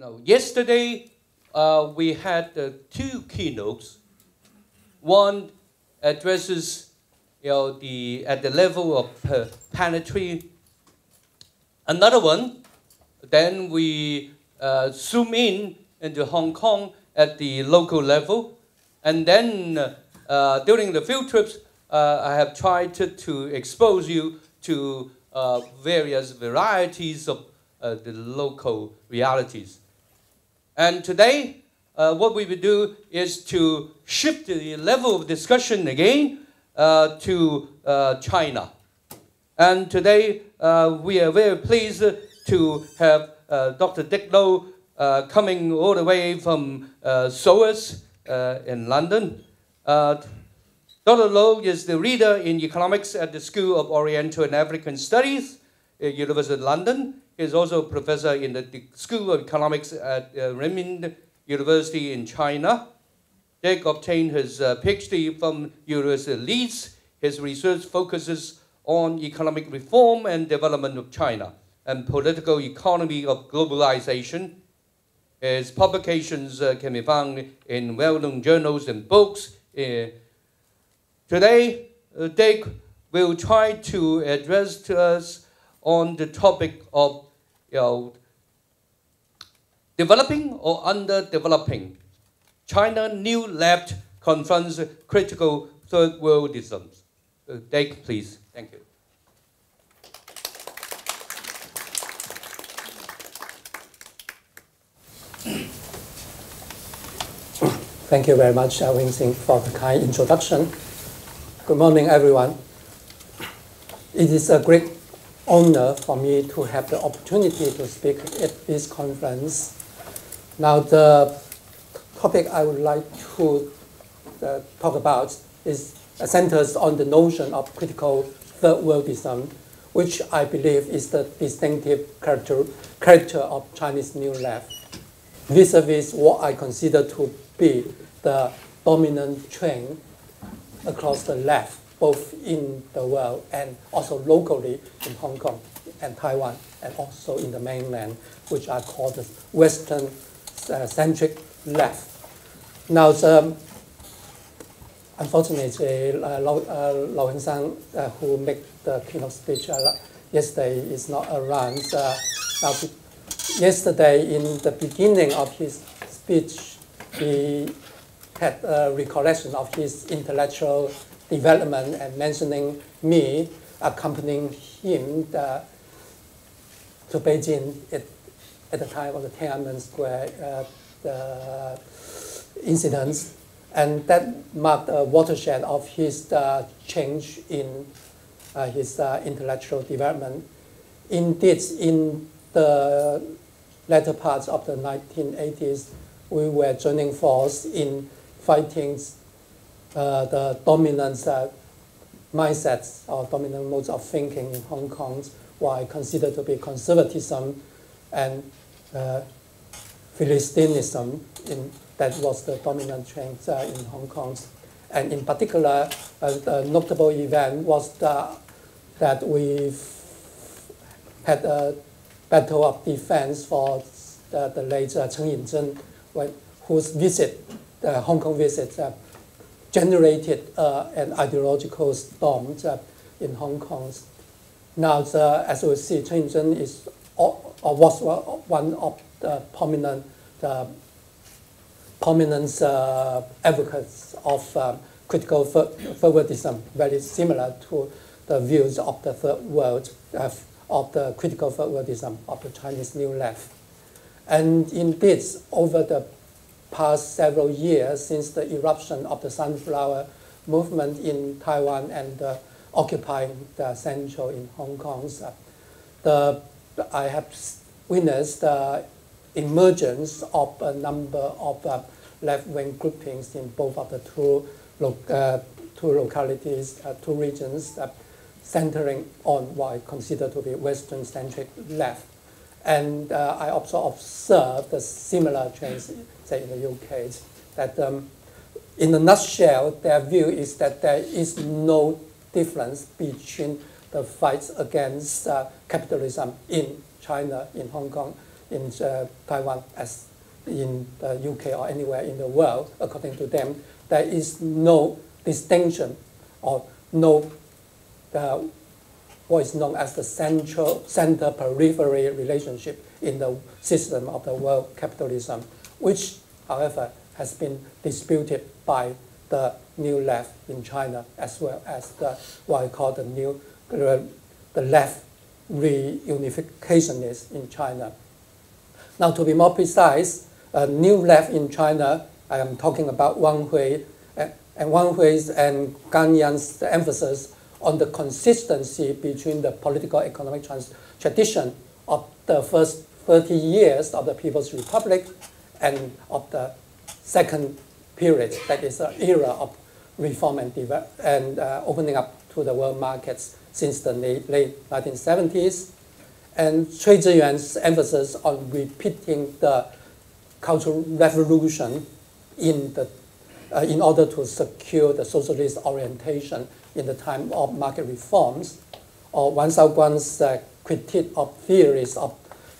Now, yesterday, we had two keynotes. One addresses, at the level of planetary. Another one, then we zoom in into Hong Kong at the local level, and then during the field trips, I have tried to expose you to various varieties of the local realities. And today, what we will do is to shift the level of discussion again to China. And today, we are very pleased to have Dr. Dic Lo coming all the way from SOAS in London. Dr. Lo is the reader in economics at the School of Oriental and African Studies at University of London. He is also a professor in the School of Economics at Renmin University in China. Dic obtained his PhD from University of Leeds. His research focuses on economic reform and development of China and political economy of globalization. His publications can be found in well-known journals and books. Today, Dic will try to address to us on the topic of developing or underdeveloping. China New Left confronts critical third worldism. Dic, please. Thank you. Thank you very much, Wing Singh, for the kind introduction. Good morning, everyone. It is a great honor for me to have the opportunity to speak at this conference. Now, the topic I would like to talk about is centers on the notion of critical third worldism, which I believe is the distinctive character of Chinese New Left, vis-a-vis what I consider to be the dominant trend across the left, both in the world and also locally in Hong Kong and Taiwan, and also in the mainland, which are called the Western-centric left. Now, unfortunately, Lau Heng-san, who made the keynote speech yesterday, is not around. Yesterday, in the beginning of his speech, he had a recollection of his intellectual development and mentioning me accompanying him to Beijing at the time of the Tiananmen Square incidents. And that marked a watershed of his change in his intellectual development. Indeed, in the latter parts of the 1980s, we were joining force in fighting the dominant mindsets or dominant modes of thinking in Hong Kong, what I consider to be conservatism and philistinism. That was the dominant trend in Hong Kong. And in particular, a notable event was that we had a battle of defense for the late Chen Yingzhen, whose visit, Hong Kong visit, generated an ideological storm in Hong Kong. Now, as we see, Chen Yingzhen is was one of the prominent advocates of critical forwardism, very similar to the views of the third world, of the critical forwardism of the Chinese New Left. And indeed, over the past several years, since the eruption of the Sunflower Movement in Taiwan and occupying the Central in Hong Kong, I have witnessed the emergence of a number of left-wing groupings in both of the two localities, two regions, centering on what I consider to be Western-centric left. And I also observed the similar trends, say, in the UK, that in a nutshell, their view is that there is no difference between the fights against capitalism in China, in Hong Kong, in Taiwan as in the UK or anywhere in the world, according to them, there is no distinction or no what is known as the center-periphery relationship in the system of the world capitalism, which, however, has been disputed by the New Left in China, as well as the what I call the new the left reunificationists in China. Now, to be more precise, New Left in China, I am talking about Wang Hui, and Wang Hui's and Gan Yan's emphasis on the consistency between the political economic tradition of the first 30 years of the People's Republic and of the second period, that is the era of reform and opening up to the world markets since the late 1970s, and Cui Zhiyuan's emphasis on repeating the Cultural Revolution in order to secure the socialist orientation in the time of market reforms, or Wang Xiaoguang's critique of theories of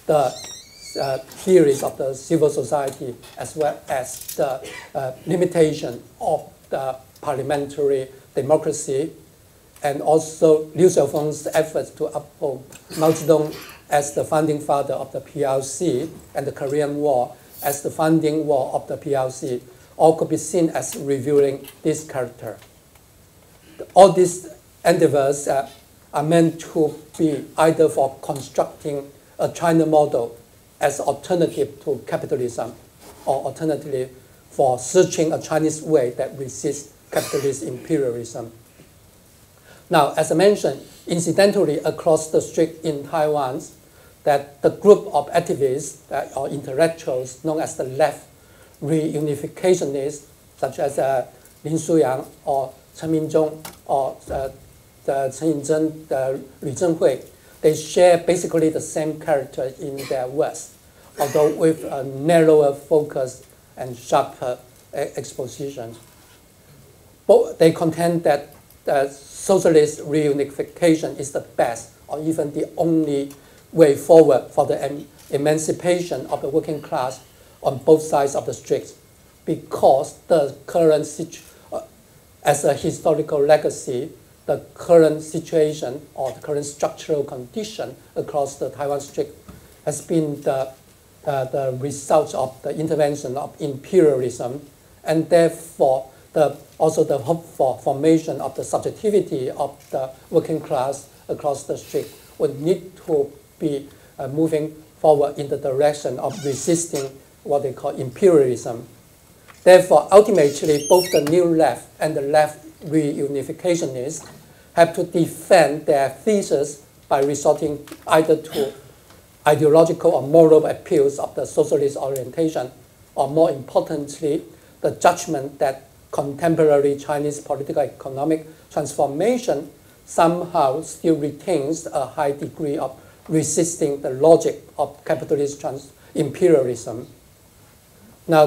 the civil society, as well as the limitation of the parliamentary democracy, and also Liu Xiaofeng's efforts to uphold Mao Zedong as the founding father of the PRC and the Korean War as the founding war of the PRC, all could be seen as revealing this character. All these endeavors are meant to be either for constructing a China model as alternative to capitalism, or alternatively for searching a Chinese way that resists capitalist imperialism. Now, as I mentioned, incidentally across the street in Taiwan, that the group of activists or intellectuals known as the left reunificationists, such as Lin Shuyang or Chen Minjong or Chen Yingzhen, Li Zhenghui, they share basically the same character in their works, although with a narrower focus and sharper exposition. But they contend that socialist reunification is the best, or even the only, way forward for the emancipation of the working class on both sides of the street, because the current as a historical legacy, the current situation or the current structural condition across the Taiwan Strait has been the result of the intervention of imperialism, and therefore also the hope for formation of the subjectivity of the working class across the street would need to be moving forward in the direction of resisting what they call imperialism. Therefore, ultimately, both the New Left and the left reunificationists have to defend their thesis by resorting either to ideological or moral appeals of the socialist orientation, or more importantly, the judgment that contemporary Chinese political economic transformation somehow still retains a high degree of resisting the logic of capitalist imperialism. Now,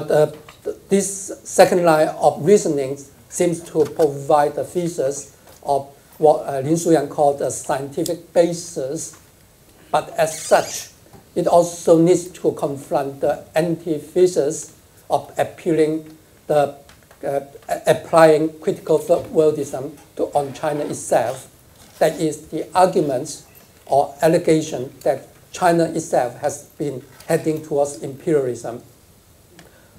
this second line of reasoning seems to provide the thesis of what Lin Shuyang called a scientific basis, but as such, it also needs to confront the antithesis of applying critical third worldism on China itself, that is the arguments or allegation that China itself has been heading towards imperialism.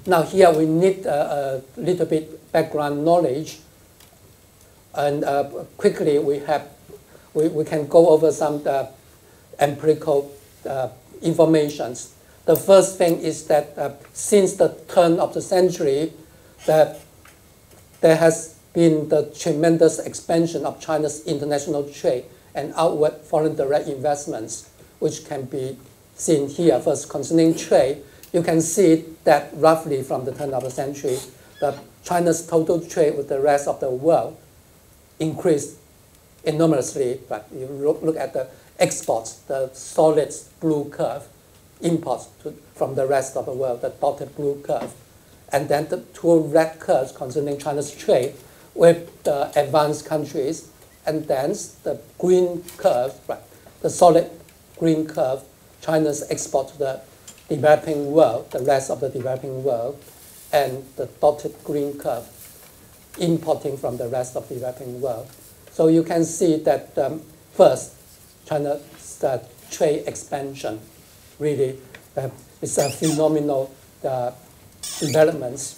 Now here we need a little bit background knowledge, and quickly we can go over some empirical informations. The first thing is that since the turn of the century, there has been the tremendous expansion of China's international trade and outward foreign direct investments, which can be seen here. First, concerning trade, you can see that roughly from the turn of the century, China's total trade with the rest of the world increased enormously. But you look at the exports, the solid blue curve, imports from the rest of the world, the dotted blue curve, and then the two red curves concerning China's trade with the advanced countries, and then the green curve, the solid green curve, China's export to the developing world, the rest of the developing world, and the dotted green curve importing from the rest of the developing world. So you can see that first, China's trade expansion really is a phenomenal development.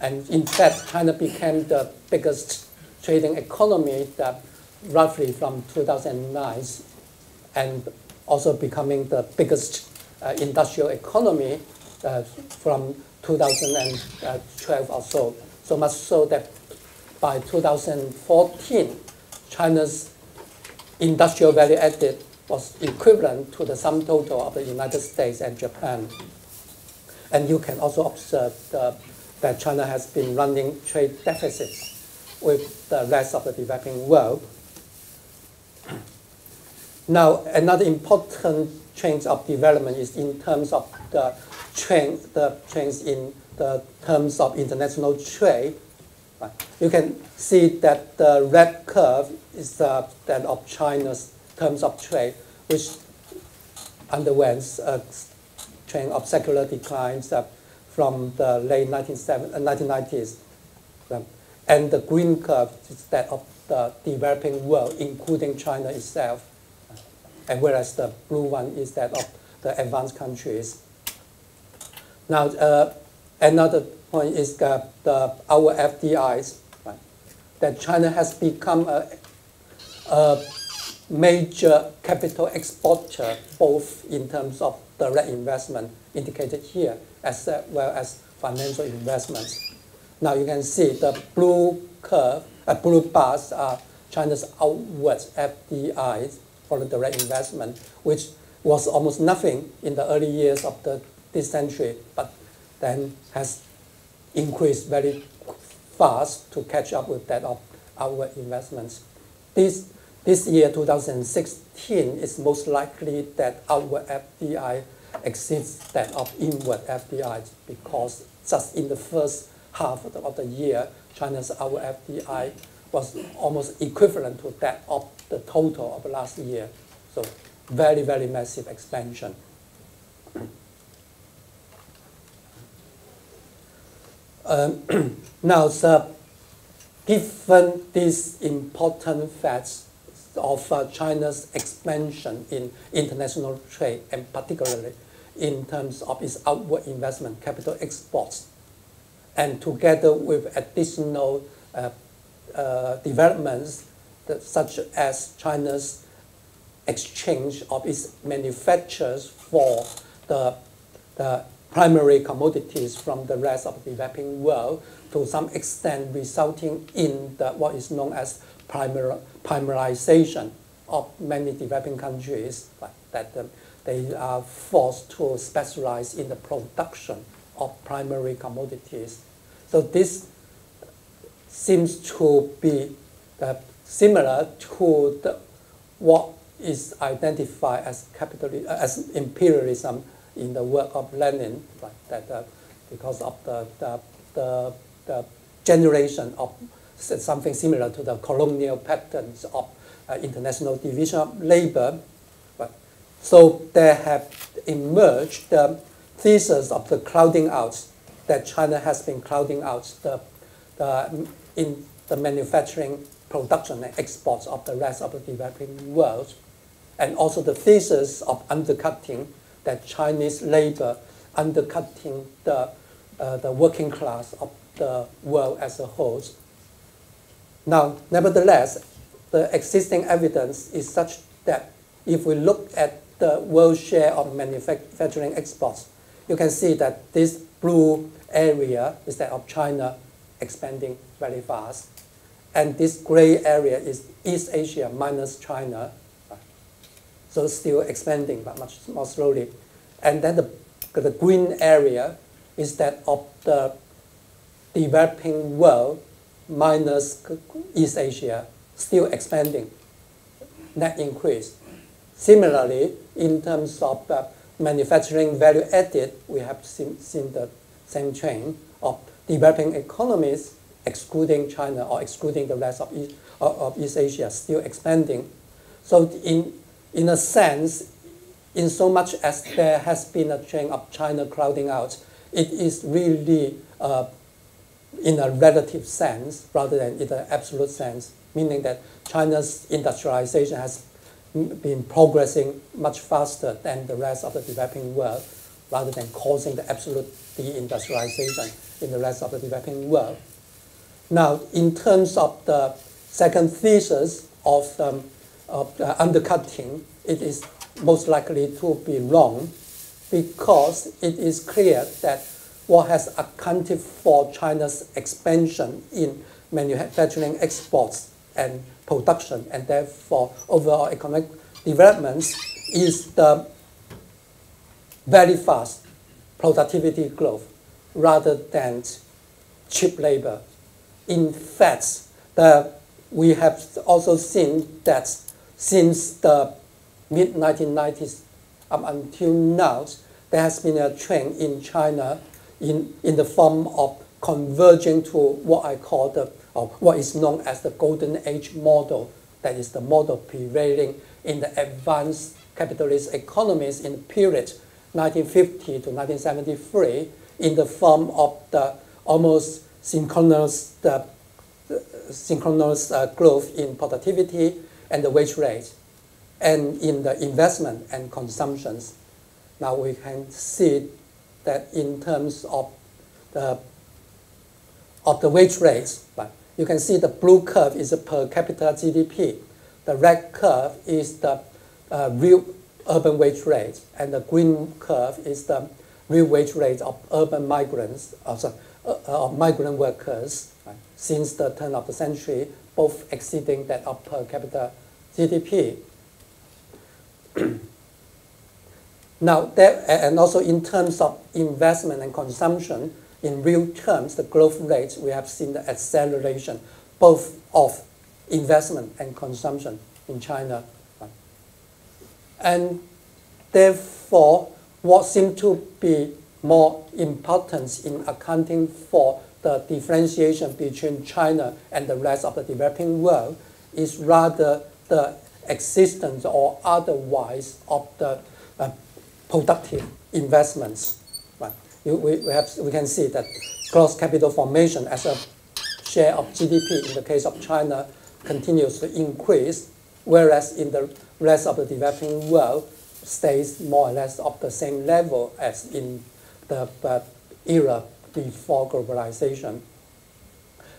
And in fact, China became the biggest trading economy that roughly from 2009, and also becoming the biggest industrial economy from 2012 or so. So much so that by 2014, China's industrial value added was equivalent to the sum total of the United States and Japan. And you can also observe that China has been running trade deficits with the rest of the developing world. Now, another important change of development is in terms of the change in the terms of international trade. You can see that the red curve is that of China's terms of trade, which underwent a trend of secular declines from the late 1990s. And the green curve is that of the developing world, including China itself, and whereas the blue one is that of the advanced countries. Now, another point is that our FDIs, that China has become a major capital exporter, both in terms of direct investment indicated here, as well as financial investments. Now you can see the blue curve, blue bars are China's outward FDIs, foreign direct investment, which was almost nothing in the early years of this century, but then has increased very fast to catch up with that of outward investments. This year, 2016, is most likely that outward FDI exceeds that of inward FDI, because just in the first half of the year, China's outward FDI was almost equivalent to that of the total of last year. So very, very massive expansion. Now, given these important facts of China's expansion in international trade, and particularly in terms of its outward investment, capital exports, and together with additional developments such as China's exchange of its manufacturers for the primary commodities from the rest of the developing world, to some extent resulting in what is known as primarization of many developing countries, that they are forced to specialize in the production of primary commodities. So this seems to be similar to what is identified as capitalism, as imperialism in the work of Lenin, that because of the generation of something similar to the colonial patterns of international division of labor. So there have emerged the thesis of the crowding out, that China has been crowding out in the manufacturing, production and exports of the rest of the developing world, and also the thesis of undercutting, that Chinese labor undercutting the working class of the world as a whole. Now, nevertheless, the existing evidence is such that if we look at the world share of manufacturing exports, you can see that this blue area is that of China expanding very fast, and this gray area is East Asia minus China, so still expanding but much more slowly. And then the green area is that of the developing world minus East Asia, still expanding, net increase. Similarly, in terms of manufacturing value added, we have seen the same trend of developing economies, excluding China or excluding the rest of East Asia, still expanding. So in a sense, in so much as there has been a trend of China crowding out, it is really in a relative sense rather than in an absolute sense, meaning that China's industrialization has been progressing much faster than the rest of the developing world rather than causing the absolute deindustrialization in the rest of the developing world. Now, in terms of the second thesis of the undercutting, it is most likely to be wrong because it is clear that what has accounted for China's expansion in manufacturing exports and production and therefore overall economic developments is the very fast productivity growth rather than cheap labor. In fact, we have also seen that since the mid-1990s up until now, there has been a trend in China in the form of converging to what I call the, or what is known as the golden age model, that is the model prevailing in the advanced capitalist economies in the period 1950 to 1973 in the form of the almost synchronous growth in productivity and the wage rate, and in the investment and consumptions. Now we can see that in terms of the wage rates, but you can see the blue curve is a per capita GDP, the red curve is the real urban wage rate, and the green curve is the real wage rate of urban migrants, of migrant workers, right, since the turn of the century, both exceeding that of per capita GDP. Now, and also in terms of investment and consumption, in real terms, the growth rates, we have seen the acceleration both of investment and consumption in China. And therefore, what seemed to be more important in accounting for the differentiation between China and the rest of the developing world is rather the existence or otherwise of the productive investments. Right? We can see that gross capital formation as a share of GDP in the case of China continues to increase, whereas in the rest of the developing world stays more or less of the same level as in the era before globalization.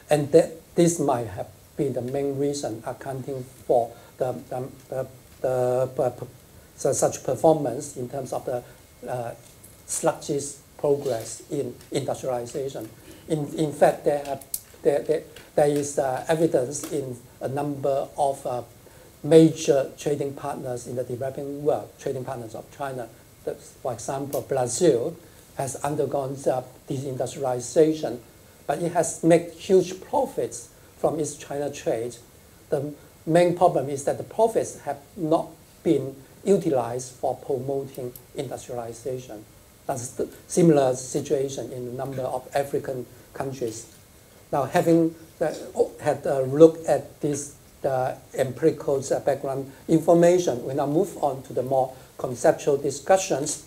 And this might have been the main reason accounting for such performance in terms of the sluggish progress in industrialization. In fact, there is evidence in a number of major trading partners in the developing world, trading partners of China. For example, Brazil has undergone deindustrialization, but it has made huge profits from its China trade. The main problem is that the profits have not been utilized for promoting industrialization. That's the similar situation in a number of African countries. Now, having had a look at this empirical background information, we now move on to the more conceptual discussions.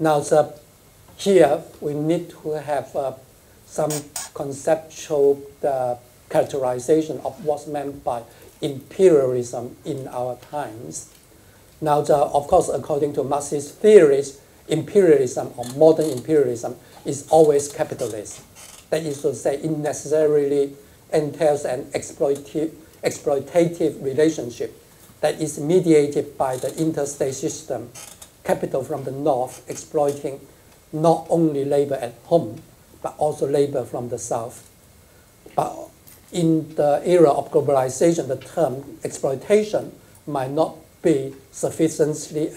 Now, here we need to have some conceptual characterization of what's meant by imperialism in our times. Now, of course, according to Marxist theories, imperialism or modern imperialism is always capitalist. That is to say, it necessarily entails an exploitative relationship that is mediated by the interstate system, capital from the north exploiting not only labor at home, but also labor from the south. But in the era of globalization, the term exploitation might not be sufficiently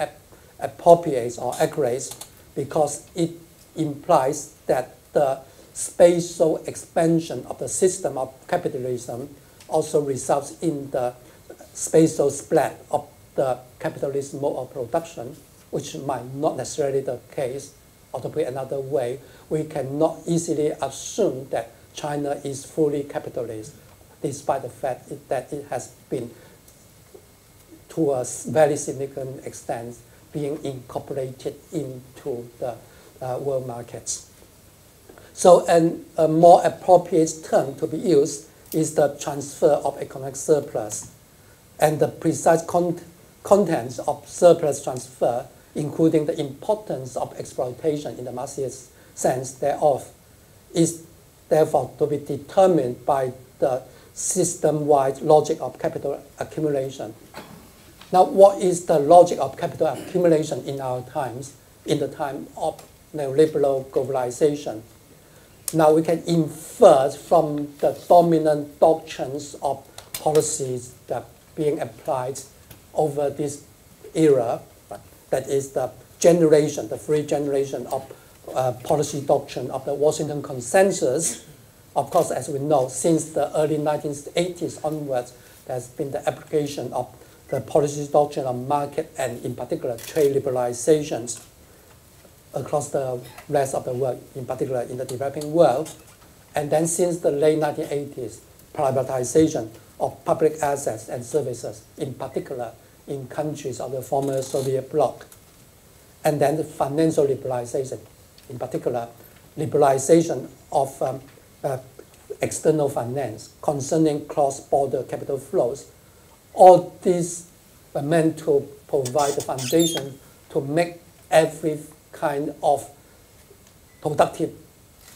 appropriate or accurate because it implies that the spatial expansion of the system of capitalism also results in the spatial spread of the capitalist mode of production, which might not necessarily be the case. Or to put it another way, we cannot easily assume that China is fully capitalist, despite the fact that it has been to a very significant extent being incorporated into the world markets. So a more appropriate term to be used is the transfer of economic surplus, and the precise contents of surplus transfer, including the importance of exploitation in the marxist sense thereof, is therefore to be determined by the system-wide logic of capital accumulation. Now, what is the logic of capital accumulation in our times, in the time of neoliberal globalization? Now, we can infer from the dominant doctrines of policies that are being applied over this era, that is the generation, the free generation of policy doctrine of the Washington Consensus. Of course, as we know, since the early 1980s onwards, there's been the application of the policy doctrine of market and, in particular, trade liberalizations across the rest of the world, in particular in the developing world. And then since the late 1980s, privatization of public assets and services, in particular in countries of the former Soviet bloc. And then the financial liberalization, in particular liberalization of external finance concerning cross-border capital flows. All these are meant to provide the foundation to make every kind of productive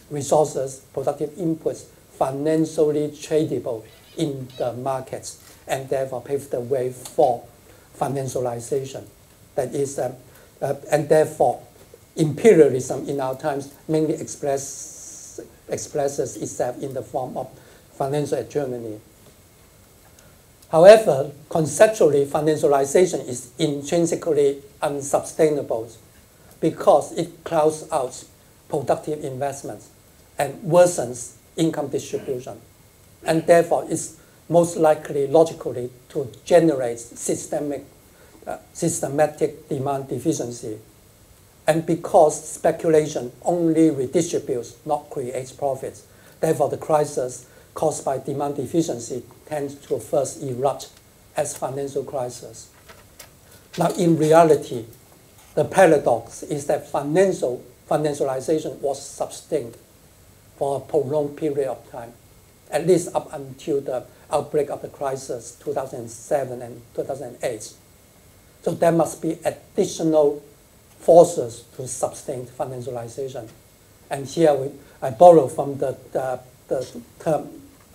resources, productive inputs, financially tradable in the markets, and therefore pave the way for financialization. That is, and therefore, imperialism in our times mainly expresses itself in the form of financial hegemony. However, conceptually, financialization is intrinsically unsustainable because it crowds out productive investments and worsens income distribution, and therefore it's most likely logically to generate systematic demand deficiency. And because speculation only redistributes, not creates profits, therefore the crisis caused by demand deficiency tends to first erupt as financial crisis. Now, in reality, the paradox is that financialization was sustained for a prolonged period of time, at least up until the outbreak of the crisis 2007 and 2008. So there must be additional forces to sustain financialization. And here I borrow from the term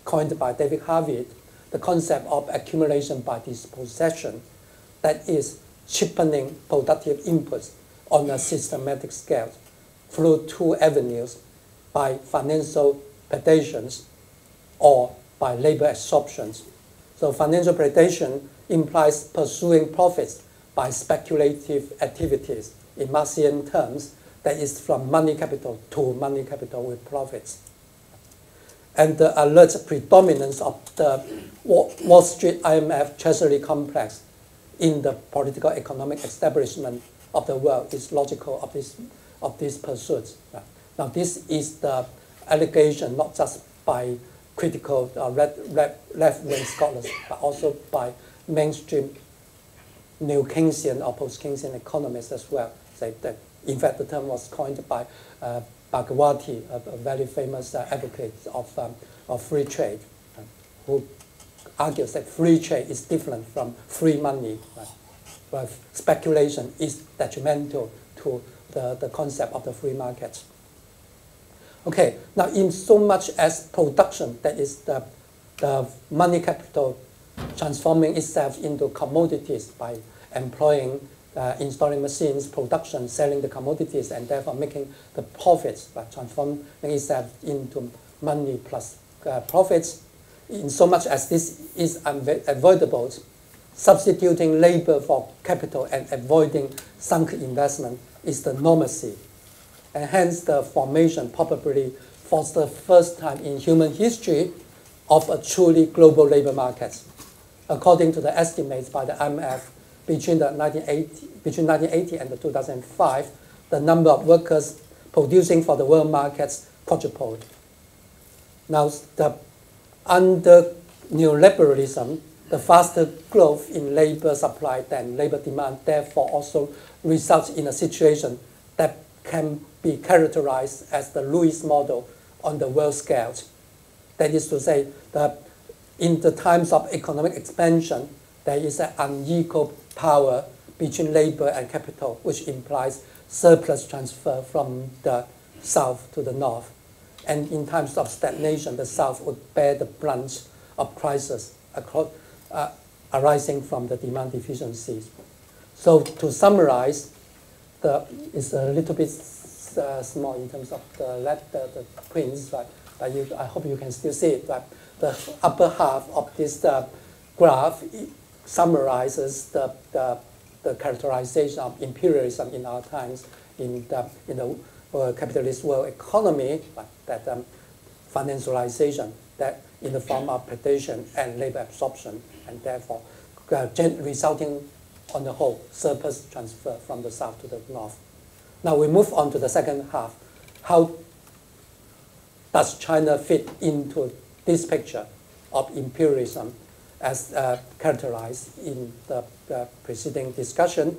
coined by David Harvey, the concept of accumulation by dispossession, that is cheapening productive inputs on a systematic scale through two avenues, by financial predations or by labor absorptions. So financial predation implies pursuing profits by speculative activities. In Marxian terms, that is from money capital to money capital with profits. And the alert predominance of the Wall Street IMF treasury complex in the political economic establishment of the world is logical of these pursuits. Now, this is the allegation not just by critical left-wing scholars, but also by mainstream New Keynesian or post-Keynesian economists as well. In fact, the term was coined by Bhagwati, a very famous advocate of free trade, who argues that free trade is different from free money. But speculation is detrimental to the concept of the free market. Okay, now in so much as production, that is the money capital transforming itself into commodities by employing, installing machines, production, selling the commodities, and therefore making the profits by transforming itself into money plus profits. In so much as this is unavoidable, substituting labor for capital and avoiding sunk investment is the normacy. And hence the formation probably for the first time in human history of a truly global labor market. According to the estimates by the IMF, between 1980 and 2005, the number of workers producing for the world markets quadrupled. Now, under neoliberalism, the faster growth in labor supply than labor demand, therefore also results in a situation that can be characterized as the Lewis model on the world scale. That is to say that in the times of economic expansion, there is an unequal power between labor and capital, which implies surplus transfer from the south to the north. And in times of stagnation, the south would bear the brunt of crisis arising from the demand deficiencies. So to summarize, it's a little bit small in terms of the prints, right? But I hope you can still see it. Right? The upper half of this graph summarizes the characterization of imperialism in our times in the capitalist world economy, right? That financialization that in the form of predation and labor absorption, and therefore resulting on the whole surplus transfer from the south to the north. Now we move on to the second half. How does China fit into this picture of imperialism as characterized in the preceding discussion?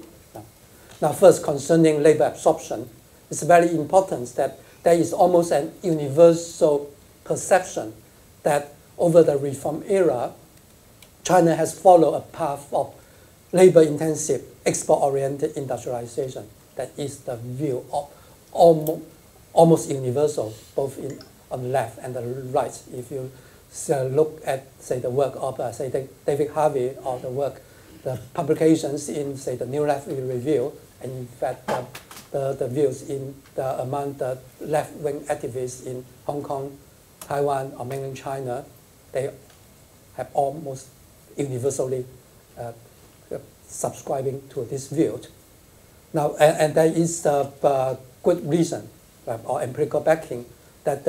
Now first, concerning labor absorption, it's very important that there is almost an universal perception that over the reform era, China has followed a path of labor-intensive, export-oriented industrialization. That is the view of almost universal, both on the left and the right. If you look at, say, the work of, say, David Harvey, or the publications in, say, the New Left Review, and in fact, the views among the left-wing activists in Hong Kong, Taiwan, or mainland China, they have almost universally subscribing to this view. Now, and there is a good reason, right, or empirical backing, that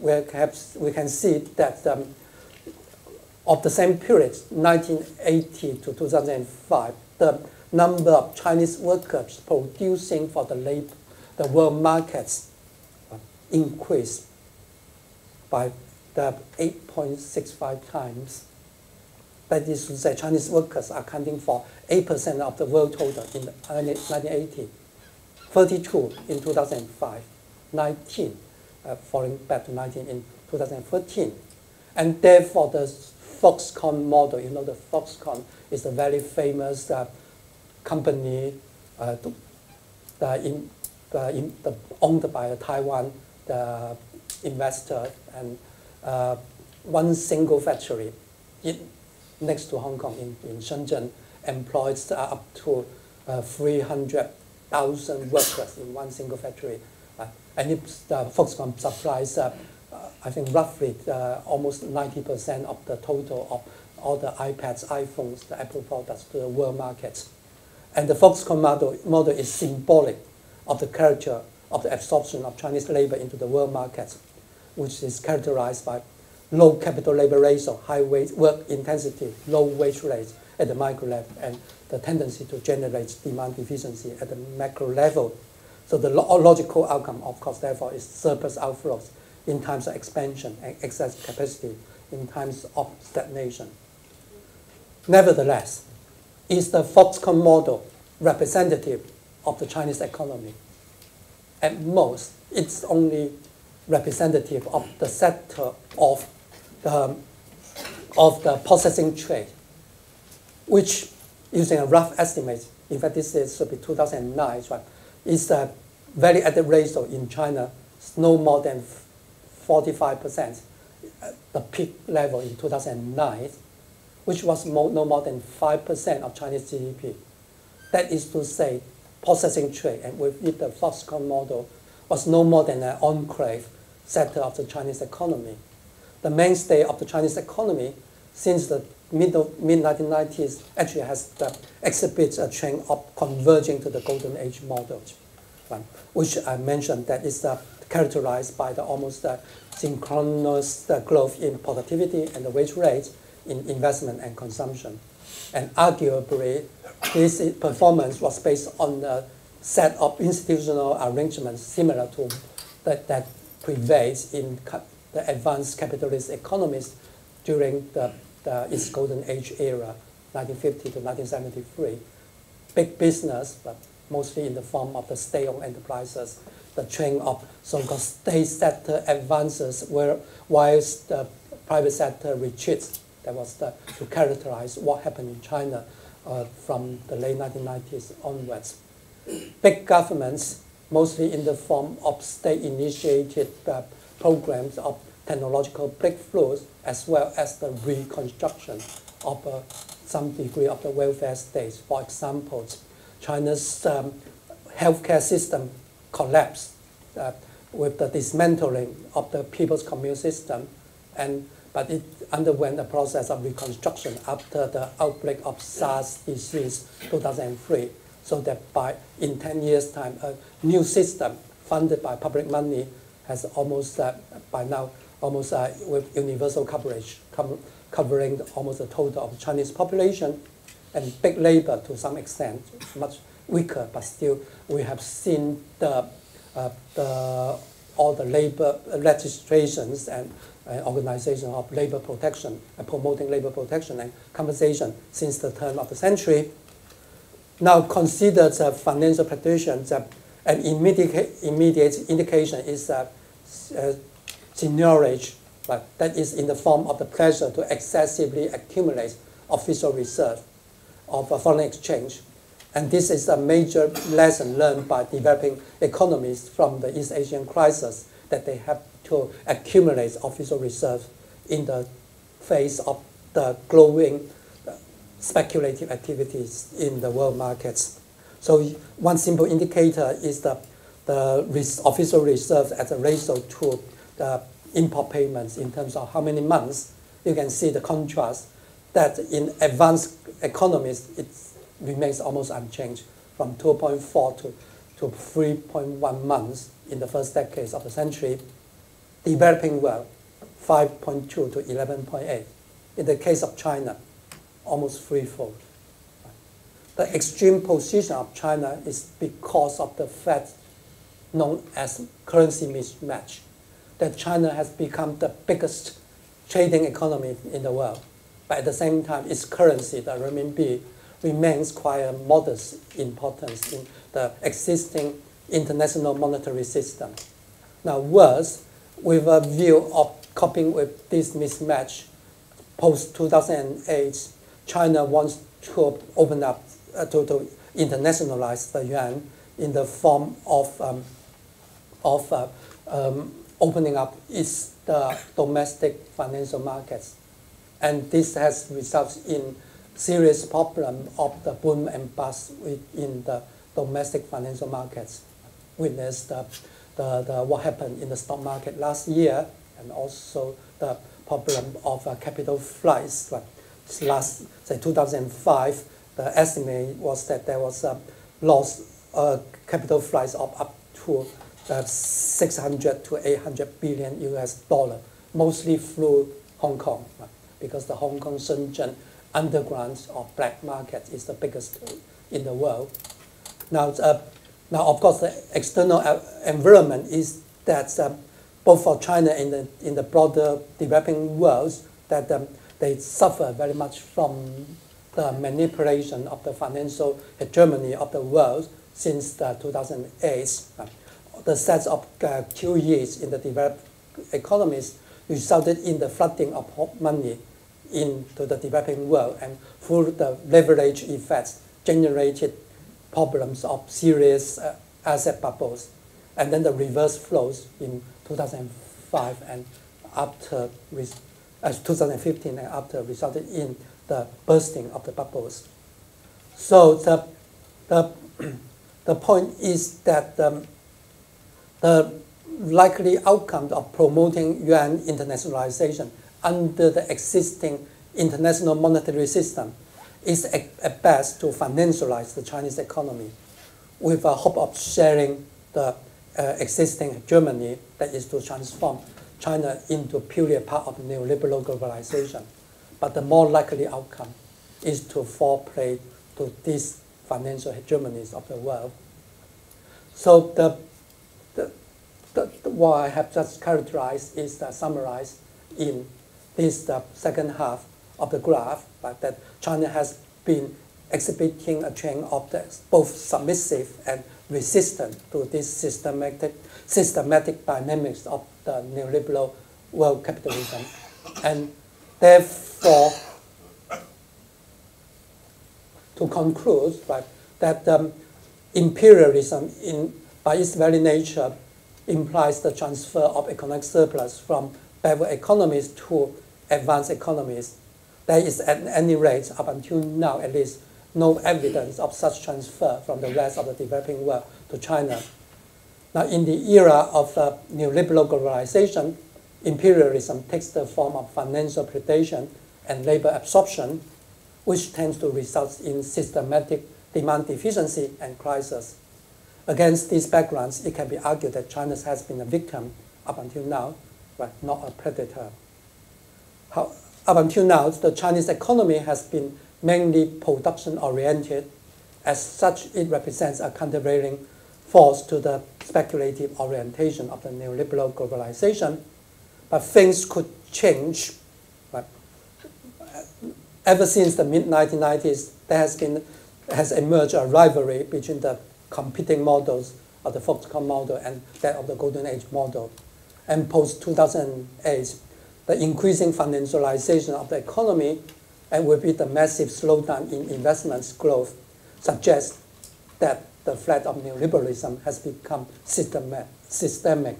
we can see that of the same period, 1980 to 2005, the number of Chinese workers producing for the world markets increased by 8.65 times. That is to say, Chinese workers accounting for 8% of the world total in 1980, 32 in 2005, 19, falling back to 19 in 2013. And therefore, the Foxconn model, you know, the Foxconn is a very famous company owned by a Taiwan investor, and one single factory next to Hong Kong in Shenzhen employs up to 300,000 workers in one single factory. And Foxconn supplies, I think, roughly almost 90% of the total of all the iPads, iPhones, the Apple products to the world markets. And the Foxconn model is symbolic of the character of the absorption of Chinese labor into the world markets, which is characterized by low capital labor ratio, high wage work intensity, low wage rates at the micro level, and the tendency to generate demand deficiency at the macro level. So the logical outcome, of course, therefore, is surplus outflows in times of expansion and excess capacity in times of stagnation. Nevertheless, is the Foxconn model representative of the Chinese economy? At most, it's only representative of the sector of the processing trade, which, using a rough estimate, in fact this is, should be 2009, right, is a very added ratio in China, no more than 45%, the peak level in 2009, which was no more than 5% of Chinese GDP. That is to say, processing trade, and with it the Foxconn model, was no more than an enclave sector of the Chinese economy. The mainstay of the Chinese economy since the mid-1990s actually has exhibits a trend of converging to the golden age model, right, which I mentioned that is characterized by the almost synchronous growth in productivity and the wage rates in investment and consumption. And arguably, this performance was based on the set of institutional arrangements similar to that prevails in the advanced capitalist economies during the its golden age era, 1950 to 1973. Big business, but mostly in the form of the state-owned enterprises, the chain of so-called state sector advances, whilst the private sector retreats. That was to characterize what happened in China from the late 1990s onwards. Big governments, mostly in the form of state-initiated programs of technological breakthroughs, as well as the reconstruction of some degree of the welfare states. For example, China's healthcare system collapsed with the dismantling of the People's Commune System, but it underwent a process of reconstruction after the outbreak of SARS disease 2003, so that in 10 years' time, a new system funded by public money has almost, by now, almost with universal coverage, covering almost the total of the Chinese population, and big labor to some extent, much weaker, but still we have seen all the labor registrations and organization of labor protection, promoting labor protection and compensation since the turn of the century. Now consider the financial practitioners, an immediate indication is seniorage, but that is in the form of the pressure to excessively accumulate official reserve of foreign exchange. And this is a major lesson learned by developing economies from the East Asian crisis, that they have to accumulate official reserves in the face of the growing speculative activities in the world markets. So one simple indicator is the official reserves as a ratio to the import payments in terms of how many months. You can see the contrast that in advanced economies, it's remains almost unchanged from 2.4 to 3.1 months in the first decades of the century. Developing world, 5.2 to 11.8. In the case of China, almost threefold. The extreme position of China is because of the fact known as currency mismatch, that China has become the biggest trading economy in the world. But at the same time, its currency, the renminbi, remains quite a modest importance in the existing international monetary system. Now, worse, with a view of coping with this mismatch, post-2008, China wants to open up, to internationalize the yuan in the form of, opening up its domestic financial markets. And this has resulted in serious problem of the boom and bust in the domestic financial markets. Witness what happened in the stock market last year, and also the problem of capital flights. Last, say, 2005, the estimate was that there was a loss capital flights of up to 600 to 800 billion US dollar, mostly through Hong Kong, because the Hong Kong Shenzhen underground or black market is the biggest in the world. Now, of course, the external environment is that both for China and in the broader developing world, that they suffer very much from the manipulation of the financial hegemony of the world since 2008. The sets of QEs in the developed economies resulted in the flooding of hot money into the developing world, and through the leverage effects generated problems of serious asset bubbles, and then the reverse flows in 2005 and after 2015 and after resulted in the bursting of the bubbles. So the point is that the likely outcome of promoting yuan internationalization under the existing international monetary system is at best to financialize the Chinese economy with a hope of sharing the existing hegemony, that is to transform China into purely a part of neoliberal globalization. But the more likely outcome is to foreplay to these financial hegemonies of the world. So what I have just characterized is summarized in this the second half of the graph, but that China has been exhibiting a trend of both submissive and resistant to this systematic dynamics of the neoliberal world capitalism. And therefore, to conclude, right, that imperialism, by its very nature, implies the transfer of economic surplus from backward economies to advanced economies. There is, at any rate, up until now at least, no evidence of such transfer from the rest of the developing world to China. Now, in the era of neoliberal globalization, imperialism takes the form of financial predation and labor absorption, which tends to result in systematic demand deficiency and crisis. Against these backgrounds, it can be argued that China has been a victim up until now, but not a predator. Up until now, the Chinese economy has been mainly production-oriented. As such, it represents a countervailing force to the speculative orientation of the neoliberal globalization. But things could change. Right? Ever since the mid-1990s, there has emerged a rivalry between the competing models of the Foxconn model and that of the Golden Age model. And post-2008, the increasing financialization of the economy and will be the massive slowdown in investment growth suggests that the threat of neoliberalism has become systemic.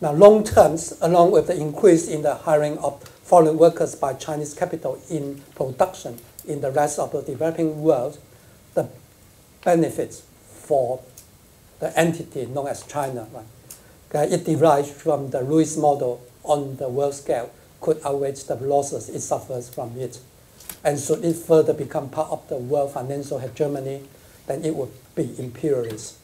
Now, long terms, along with the increase in the hiring of foreign workers by Chinese capital in production in the rest of the developing world, the benefits for the entity known as China, right? It derives from the Louis model on the world scale, could outweigh the losses it suffers from it. And should it further become part of the world financial hegemony, then it would be imperialist.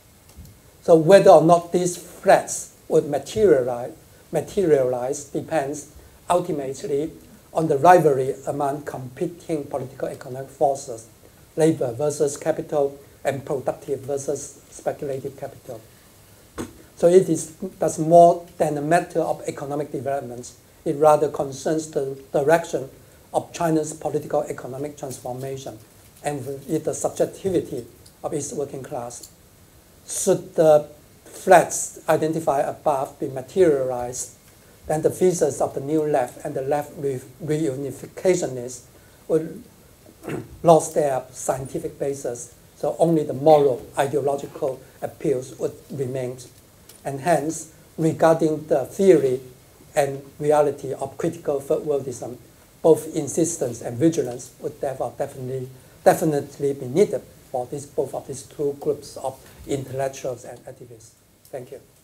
So whether or not these threats would materialize depends ultimately on the rivalry among competing political economic forces, labor versus capital, and productive versus speculative capital. So it does more than a matter of economic developments. It rather concerns the direction of China's political economic transformation and with the subjectivity of its working class. Should the threats identified above be materialized, then the thesis of the New Left and the Left reunificationists would lost their scientific basis, so only the moral ideological appeals would remain. And hence, regarding the theory and reality of critical third worldism, both insistence and vigilance would therefore definitely be needed for both of these two groups of intellectuals and activists. Thank you.